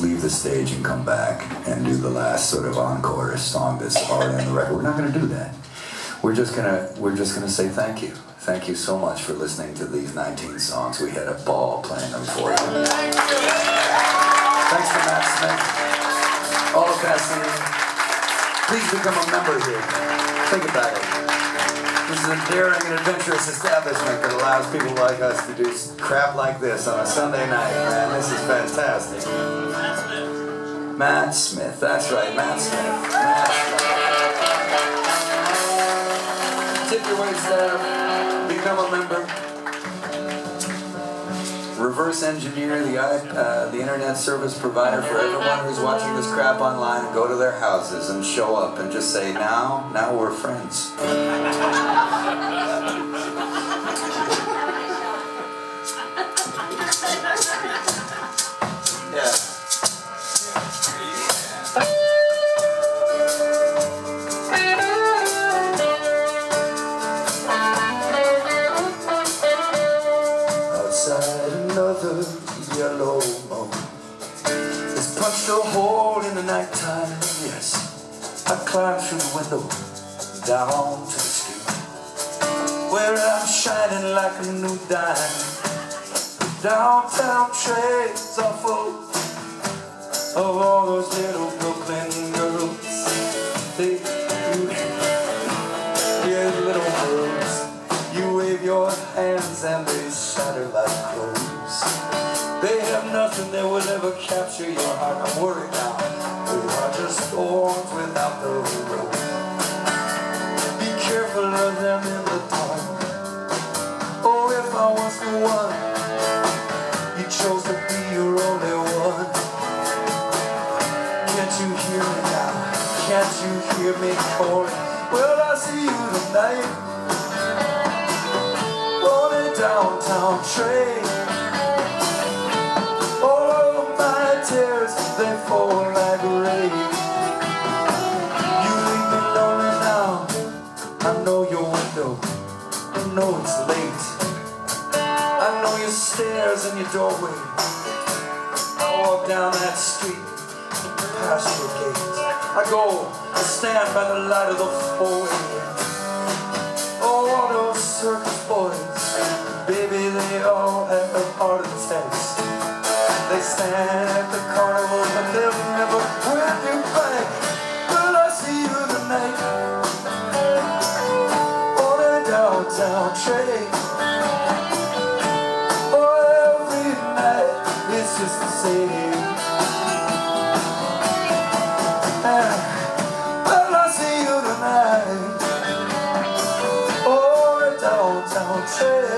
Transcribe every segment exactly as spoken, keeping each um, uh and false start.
let's leave the stage and come back and do the last sort of encore song that's already on the record. We're not going to do that. We're just gonna we're just gonna say thank you. Thank you so much for listening to these nineteen songs. We had a ball playing them for you. Thank you. Thanks to Matt Smith. All of Pasadena. Please become a member here. Think about it. This is a daring and adventurous establishment that allows people like us to do crap like this on a Sunday night. Man, this is fantastic. Matt Smith. Matt Smith. That's right, Matt Smith. Matt Smith. Tip your wings down. Become a member. Reverse engineer the uh, the internet service provider for everyone who's watching this crap online. And go to their houses and show up and just say, now, now we're friends. Yeah. Yellow moon has punched a hole in the nighttime. Yes, I climbed through the window down to the street, where I'm shining like a new dime. The downtown trains are full of all those little Brooklyn girls. They yeah, little girls. You wave your hands and they shatter like clothes. They have nothing that will ever capture your heart. I'm worried now. They are just storms without the road. Be careful of them in the dark. Oh, if I was the one, you chose to be your only one. Can't you hear me now? Can't you hear me calling? Well, I see you tonight on a downtown train. They fall like rain. You leave me lonely now. I know your window, I know it's late. I know your stairs and your doorway. I walk down that street, past your gate. I go, I stand by the light of the four-way. Oh, all those circus boys, baby, they all have a heart attacks. They stand at the carnival, but they'll never win you back. Will I see you tonight on a downtown train? Oh, every night it's just the same. And will I see you tonight on a downtown train?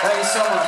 Thank you so much.